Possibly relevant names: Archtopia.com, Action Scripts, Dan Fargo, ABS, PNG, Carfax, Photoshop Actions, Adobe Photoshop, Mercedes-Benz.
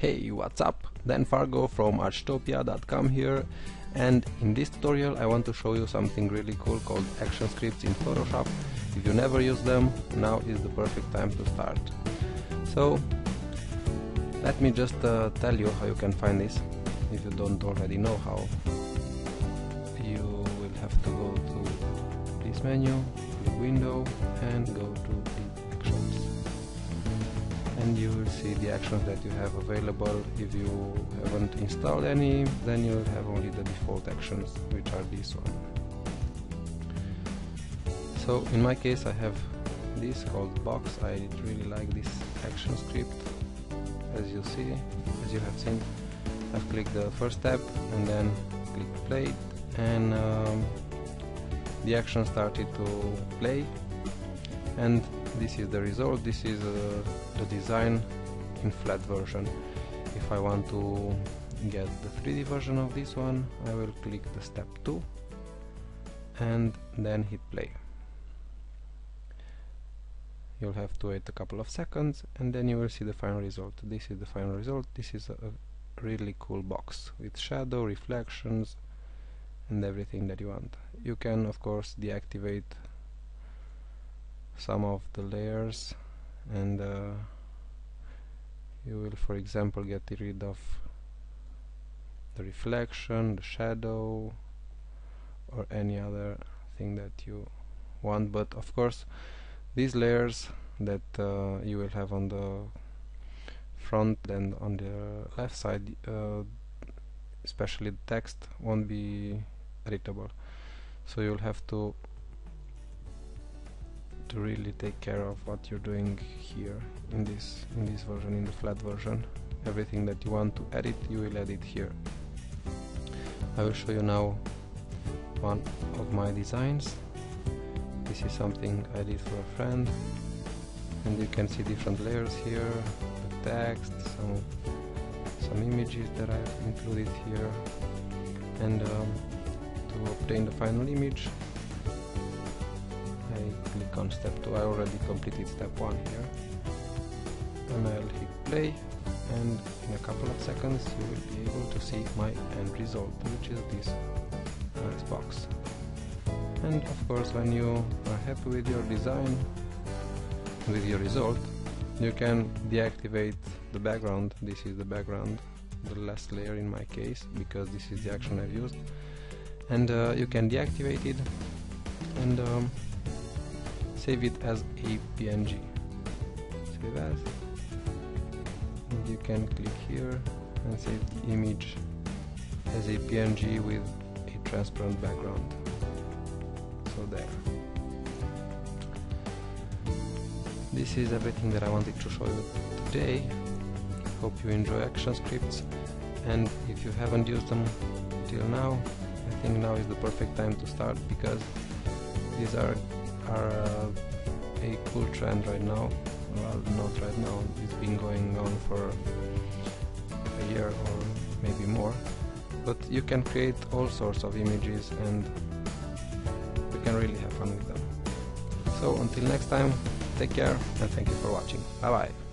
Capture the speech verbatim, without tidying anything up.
Hey, what's up? Dan Fargo from Archtopia dot com here, and in this tutorial I want to show you something really cool called Action Scripts in Photoshop. If you never use them, now is the perfect time to start. So let me just uh, tell you how you can find this, if you don't already know how. You will have to go to this menu, the window, and go to the actions. And you will see the actions that you have available. If you haven't installed any, then you will have only the default actions, which are this one. So in my case I have this called box. I really like this action script. As you see, as you have seen, I've clicked the first tab and then click play, and um, the action started to play, and this is the result. This is uh, the design in flat version. If I want to get the three D version of this one, I will click the step two and then hit play. You'll have to wait a couple of seconds and then you will see the final result. This is the final result. This is a, a really cool box with shadow, reflections and everything that you want. You can of course deactivate some of the layers, and uh, you will, for example, get rid of the reflection, the shadow, or any other thing that you want. But of course, these layers that uh, you will have on the front and on the left side, uh, especially the text, won't be editable. So you'll have to to really take care of what you're doing here in this in this version, in the flat version. Everything that you want to edit, you will edit here. I will show you now one of my designs. This is something I did for a friend, and you can see different layers here, the text, some some images that I've included here, and um, to obtain the final image, click on step two. I already completed step one here, and I'll hit play, and in a couple of seconds you will be able to see my end result, which is this nice box. And of course, when you are happy with your design, with your result, you can deactivate the background. This is the background, the last layer in my case, because this is the action I've used, and uh, you can deactivate it and um, save it as a P N G. Save as, and you can click here and save the image as a P N G with a transparent background. So there. This is everything that I wanted to show you today. Hope you enjoy Action Scripts, and if you haven't used them till now, I think now is the perfect time to start, because these are are uh, a cool trend right now. Well, not right now, it's been going on for a year or maybe more, but you can create all sorts of images and you can really have fun with them. So until next time, take care and thank you for watching. Bye bye.